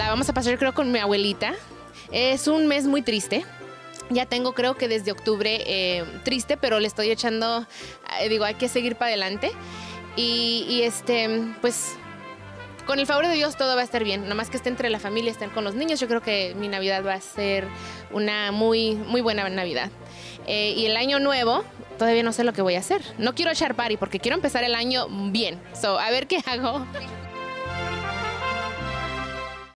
la vamos a pasar creo con mi abuelita. Es un mes muy triste. Ya tengo creo que desde octubre triste, pero le estoy echando, digo, hay que seguir para adelante. Pues con el favor de Dios todo va a estar bien. Nada más que esté entre la familia, estar con los niños. Yo creo que mi Navidad va a ser una muy buena Navidad. Y el año nuevo, todavía no sé lo que voy a hacer. No quiero echar party porque quiero empezar el año bien. So, a ver qué hago.